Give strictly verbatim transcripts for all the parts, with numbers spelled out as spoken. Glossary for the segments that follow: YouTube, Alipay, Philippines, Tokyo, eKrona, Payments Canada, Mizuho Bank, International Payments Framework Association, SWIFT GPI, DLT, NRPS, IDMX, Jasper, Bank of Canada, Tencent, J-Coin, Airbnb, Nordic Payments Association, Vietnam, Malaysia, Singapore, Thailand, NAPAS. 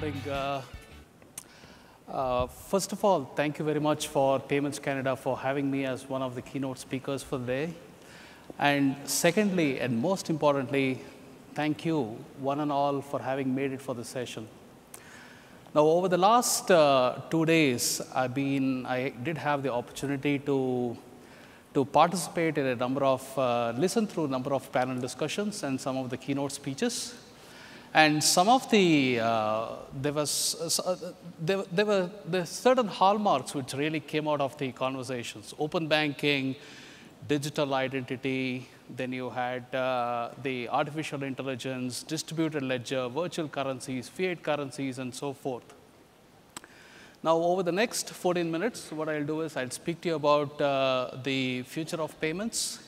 morning. Uh, uh, first of all, thank you very much for Payments Canada for having me as one of the keynote speakers for the day. And secondly, and most importantly, thank you one and all for having made it for the session. Now, over the last uh, two days, I've been, I did have the opportunity to to participate in a number of, uh, listen through a number of panel discussions and some of the keynote speeches. And some of the, uh, there was, uh, there, there were there certain hallmarks which really came out of the conversations. Open banking, digital identity, then you had uh, the artificial intelligence, distributed ledger, virtual currencies, fiat currencies, and so forth. Now, over the next fourteen minutes, what I'll do is I'll speak to you about uh, the future of payments.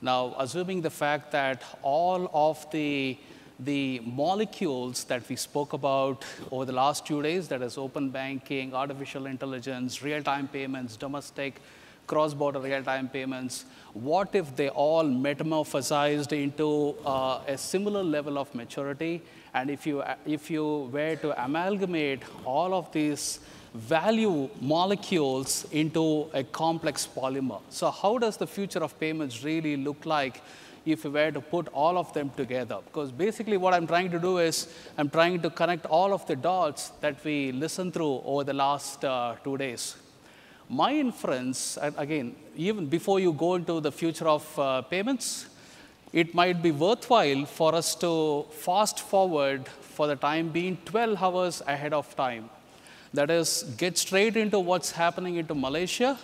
Now, assuming the fact that all of the, the molecules that we spoke about over the last two days, that is open banking, artificial intelligence, real-time payments, domestic, cross-border real-time payments, what if they all metamorphosized into uh, a similar level of maturity? And if you, if you were to amalgamate all of these value molecules into a complex polymer. So how does the future of payments really look like if we were to put all of them together? Because basically what I'm trying to do is I'm trying to connect all of the dots that we listened through over the last uh, two days. My inference, and again, even before you go into the future of uh, payments, it might be worthwhile for us to fast forward for the time being twelve hours ahead of time. That is, get straight into what's happening into Malaysia,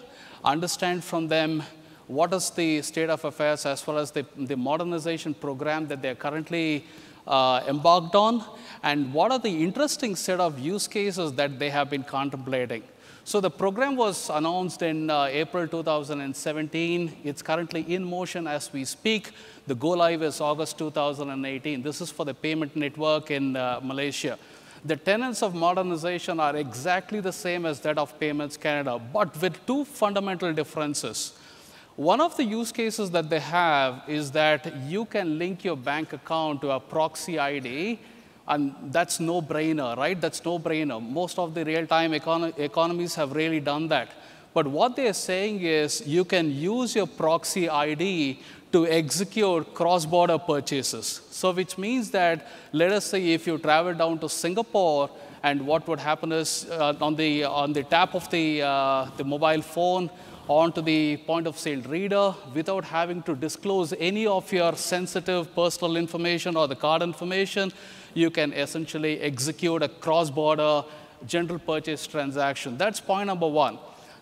understand from them what is the state of affairs as well as the, the modernization program that they're currently uh, embarked on, and what are the interesting set of use cases that they have been contemplating. So the program was announced in uh, April two thousand seventeen. It's currently in motion as we speak. The go-live is August two thousand eighteen. This is for the payment network in uh, Malaysia. The tenets of modernization are exactly the same as that of Payments Canada, but with two fundamental differences. One of the use cases that they have is that you can link your bank account to a proxy I D. And that's no brainer, right? That's no brainer. Most of the real-time econ economies have really done that. But what they're saying is you can use your proxy I D to execute cross-border purchases. So which means that, let us say if you travel down to Singapore, and what would happen is uh, on, the, on the tap of the, uh, the mobile phone, onto the point of sale reader, without having to disclose any of your sensitive personal information or the card information, you can essentially execute a cross-border general purchase transaction. That's point number one.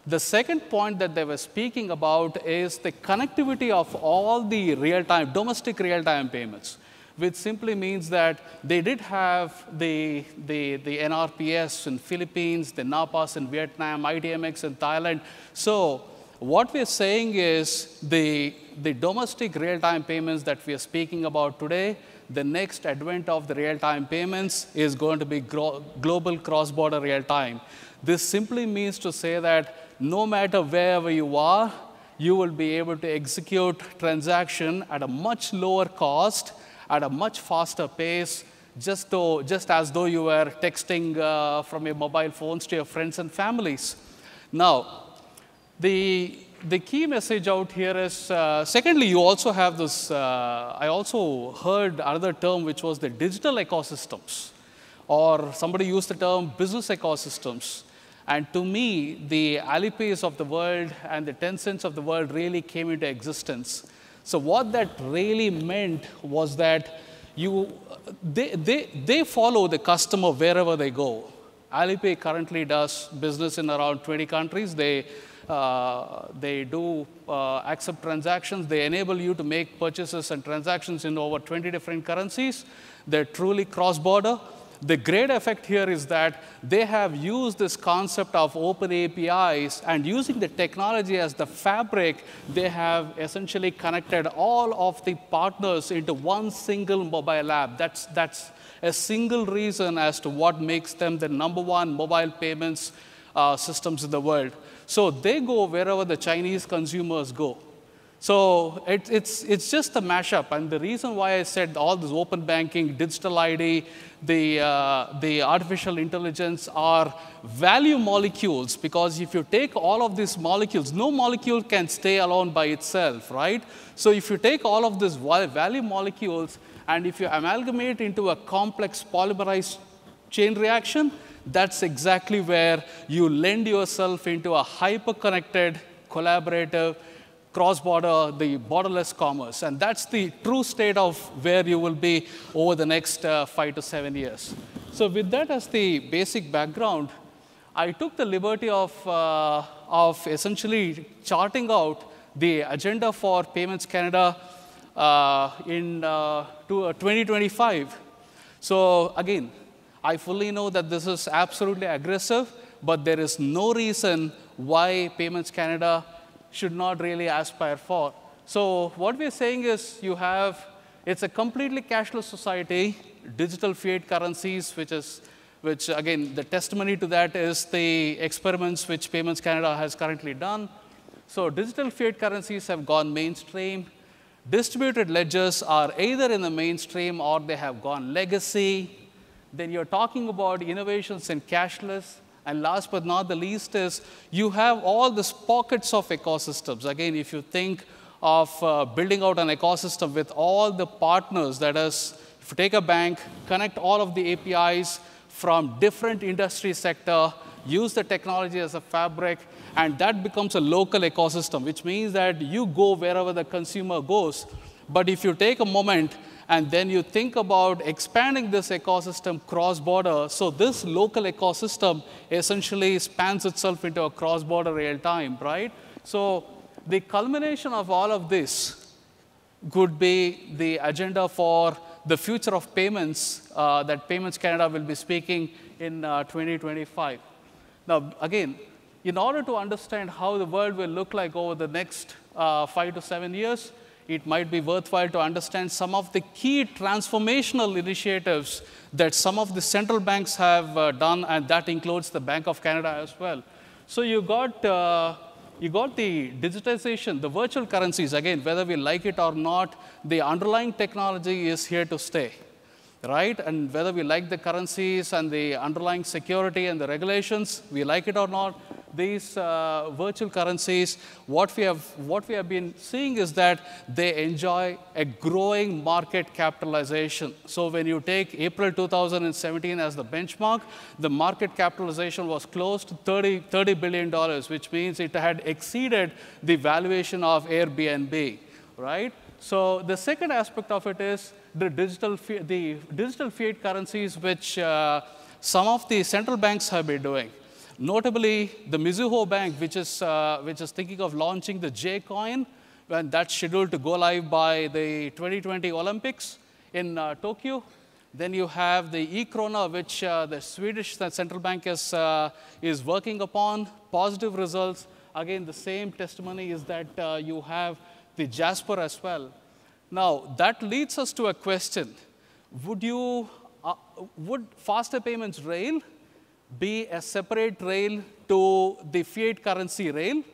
The second point that they were speaking about is the connectivity of all the real-time, domestic real-time payments, which simply means that they did have the, the, the N R P S in Philippines, the NAPAS in Vietnam, I D M X in Thailand. So what we're saying is the, the domestic real-time payments that we are speaking about today, the next advent of the real-time payments is going to be global cross-border real-time. This simply means to say that no matter wherever you are, you will be able to execute transaction at a much lower cost, at a much faster pace, just, though, just as though you were texting uh, from your mobile phones to your friends and families. Now, the, the key message out here is, uh, secondly, you also have this, uh, I also heard another term which was the digital ecosystems, or somebody used the term business ecosystems. And to me, the Alipays of the world and the Tencents of the world really came into existence. So what that really meant was that you, they, they, they follow the customer wherever they go. Alipay currently does business in around twenty countries. They, uh, they do uh, accept transactions. They enable you to make purchases and transactions in over twenty different currencies. They're truly cross-border. The great effect here is that they have used this concept of open A P Is, and using the technology as the fabric, they have essentially connected all of the partners into one single mobile app. That's, that's a single reason as to what makes them the number one mobile payments uh, systems in the world. So they go wherever the Chinese consumers go. So it, it's, it's just a mashup. And the reason why I said all this open banking, digital I D, the, uh, the artificial intelligence are value molecules, because if you take all of these molecules, no molecule can stay alone by itself, right? So if you take all of these value molecules and if you amalgamate into a complex polymerized chain reaction, that's exactly where you lend yourself into a hyper-connected, collaborative, cross-border, the borderless commerce. And that's the true state of where you will be over the next uh, five to seven years. So with that as the basic background, I took the liberty of, uh, of essentially charting out the agenda for Payments Canada uh, in uh, to, uh, twenty twenty-five. So again, I fully know that this is absolutely aggressive, but there is no reason why Payments Canada should not really aspire for. So what we're saying is you have, it's a completely cashless society, digital fiat currencies, which is, which again, the testimony to that is the experiments which Payments Canada has currently done. So digital fiat currencies have gone mainstream. Distributed ledgers are either in the mainstream or they have gone legacy. Then you're talking about innovations in cashless. And last but not the least is you have all these pockets of ecosystems. Again, if you think of uh, building out an ecosystem with all the partners, that is, if you take a bank, connect all of the A P Is from different industry sector, use the technology as a fabric, and that becomes a local ecosystem, which means that you go wherever the consumer goes. But if you take a moment, and then you think about expanding this ecosystem cross-border. So this local ecosystem essentially spans itself into a cross-border real time, right? So the culmination of all of this could be the agenda for the future of payments uh, that Payments Canada will be speaking in uh, twenty twenty-five. Now, again, in order to understand how the world will look like over the next uh, five to seven years, it might be worthwhile to understand some of the key transformational initiatives that some of the central banks have uh, done, and that includes the Bank of Canada as well. So you got, uh, you got the digitization, the virtual currencies. Again, whether we like it or not, the underlying technology is here to stay, right? And whether we like the currencies and the underlying security and the regulations, we like it or not, these uh, virtual currencies, what we, have, what we have been seeing is that they enjoy a growing market capitalization. So when you take April two thousand seventeen as the benchmark, the market capitalization was close to thirty billion dollars, which means it had exceeded the valuation of Airbnb, right? So the second aspect of it is the digital, the digital fiat currencies, which uh, some of the central banks have been doing. Notably, the Mizuho Bank, which is, uh, which is thinking of launching the J-Coin, and that's scheduled to go live by the twenty twenty Olympics in uh, Tokyo. Then you have the eKrona, which uh, the Swedish central bank is, uh, is working upon, positive results. Again, the same testimony is that uh, you have the Jasper as well. Now, that leads us to a question. Would, you, uh, would faster payments rail be a separate rail to the fiat currency rail?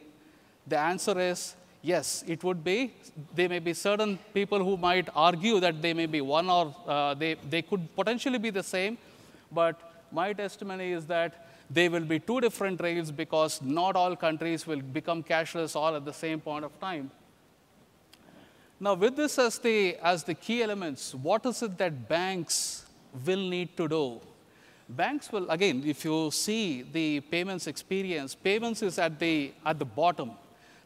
The answer is yes, it would be. There may be certain people who might argue that they may be one or uh, they, they could potentially be the same, but my testimony is that they will be two different rails because not all countries will become cashless all at the same point of time. Now with this as the, as the key elements, what is it that banks will need to do? Banks will, again, if you see the payments experience, payments is at the, at the bottom.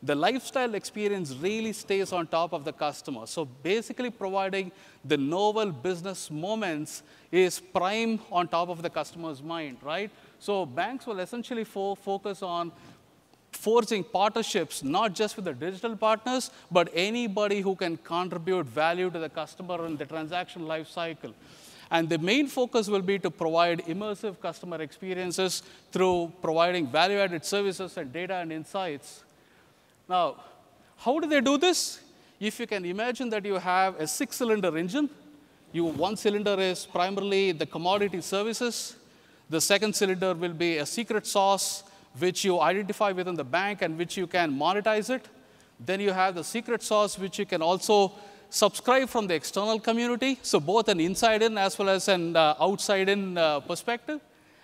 The lifestyle experience really stays on top of the customer. So basically providing the novel business moments is prime on top of the customer's mind, right? So banks will essentially fo- focus on forging partnerships, not just with the digital partners, but anybody who can contribute value to the customer in the transaction life cycle. And the main focus will be to provide immersive customer experiences through providing value-added services and data and insights. Now, how do they do this? If you can imagine that you have a six-cylinder engine, you, one cylinder is primarily the commodity services. The second cylinder will be a secret sauce, which you identify within the bank and which you can monetize it. Then you have the secret sauce, which you can also subscribe from the external community, so both an inside-in as well as an uh, outside-in uh, perspective.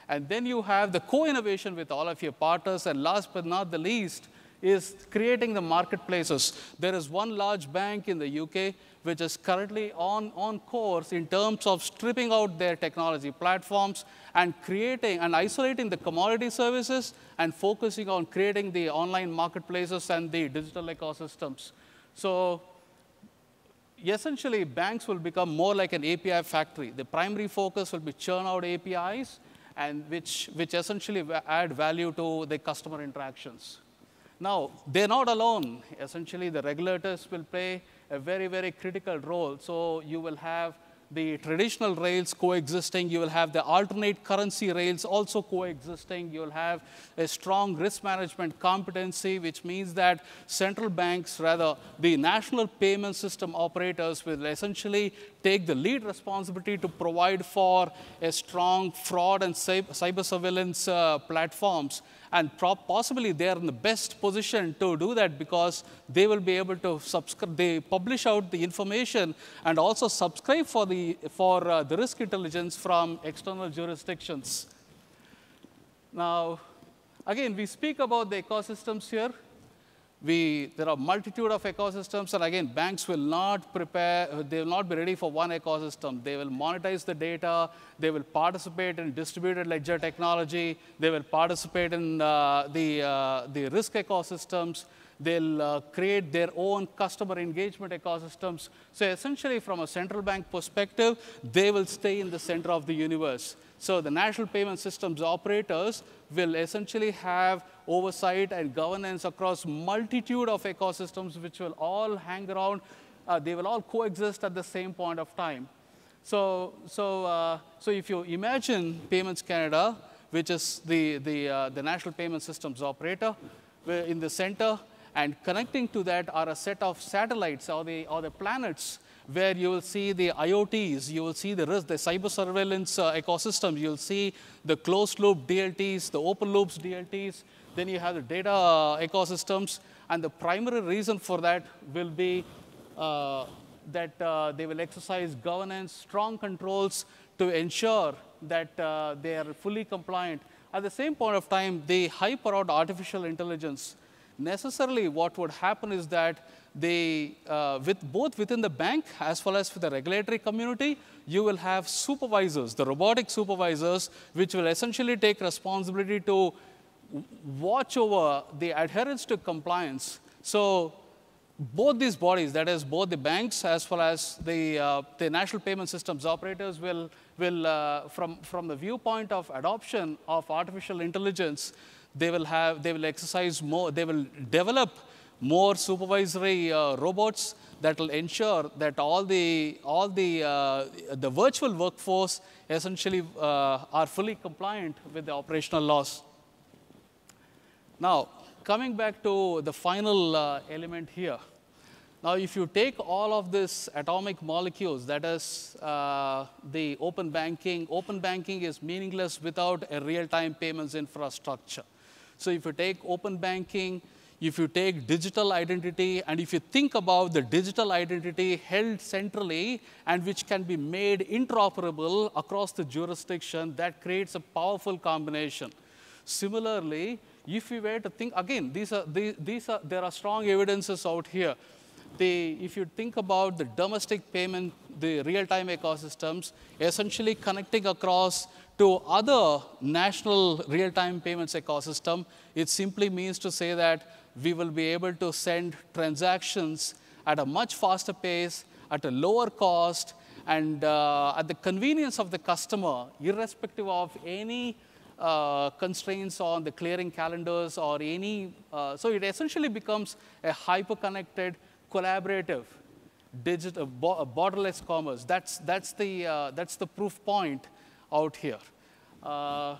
And then you have the co-innovation with all of your partners. And last but not the least is creating the marketplaces. There is one large bank in the U K which is currently on, on course in terms of stripping out their technology platforms and creating and isolating the commodity services and focusing on creating the online marketplaces and the digital ecosystems. So essentially, banks will become more like an A P I factory. The primary focus will be churn out A P Is, and which, which essentially add value to the customer interactions. Now, they're not alone. Essentially, the regulators will play a very, very critical role. So you will have the traditional rails coexisting. You will have the alternate currency rails also coexisting. You will have a strong risk management competency, which means that central banks, rather the national payment system operators, will essentially take the lead responsibility to provide for a strong fraud and cyber surveillance uh, platforms. And possibly they are in the best position to do that because they will be able to subscribe, they publish out the information and also subscribe for the, for, uh, the risk intelligence from external jurisdictions. Now, again, we speak about the ecosystems here. We, there are a multitude of ecosystems, and again, banks will not prepare, they will not be ready for one ecosystem. They will monetize the data, they will participate in distributed ledger technology, they will participate in uh, the, uh, the risk ecosystems, they'll uh, create their own customer engagement ecosystems. So essentially, from a central bank perspective, they will stay in the center of the universe. So the national payment systems operators will essentially have oversight and governance across multitude of ecosystems, which will all hang around. Uh, they will all coexist at the same point of time. So, so, uh, so if you imagine Payments Canada, which is the, the, uh, the national payment systems operator, in the center, and connecting to that are a set of satellites or the, or the planets, where you will see the I O Ts, you will see the risk, the cyber surveillance uh, ecosystems, you'll see the closed loop D L Ts, the open loops D L Ts, then you have the data uh, ecosystems, and the primary reason for that will be uh, that uh, they will exercise governance, strong controls to ensure that uh, they are fully compliant. At the same point of time, they hype around artificial intelligence. Necessarily, what would happen is that they, uh, with both within the bank as well as with the regulatory community, you will have supervisors, the robotic supervisors, which will essentially take responsibility to watch over the adherence to compliance. So both these bodies, that is both the banks as well as the, uh, the national payment systems operators will, will uh, from, from the viewpoint of adoption of artificial intelligence, they will have, they will exercise more, they will develop more supervisory uh, robots that will ensure that all the, all the, uh, the virtual workforce essentially uh, are fully compliant with the operational laws. Now, coming back to the final uh, element here. Now, if you take all of these atomic molecules, that is uh, the open banking, open banking is meaningless without a real-time payments infrastructure. So if you take open banking, if you take digital identity, and if you think about the digital identity held centrally and which can be made interoperable across the jurisdiction, that creates a powerful combination. Similarly, if we were to think, again, these are, these, these are, there are strong evidences out here. The, if you think about the domestic payment, the real-time ecosystems, essentially connecting across to other national real-time payments ecosystem, it simply means to say that we will be able to send transactions at a much faster pace, at a lower cost, and uh, at the convenience of the customer, irrespective of any Uh, constraints on the clearing calendars or any, uh, so it essentially becomes a hyper-connected, collaborative, digital, borderless commerce. That's, that's, the, uh, that's the proof point out here. Uh,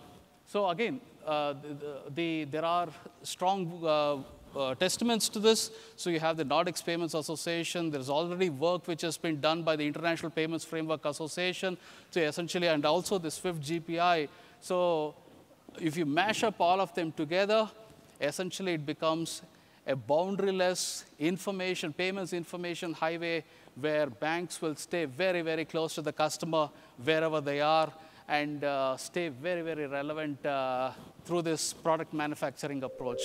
so again, uh, the, the, there are strong uh, Uh, testaments to this. So you have the Nordic Payments Association. There's already work which has been done by the International Payments Framework Association, so essentially, and also the SWIFT G P I. So if you mash up all of them together, essentially it becomes a boundaryless information, payments information highway where banks will stay very, very close to the customer wherever they are and uh, stay very, very relevant uh, through this product manufacturing approach.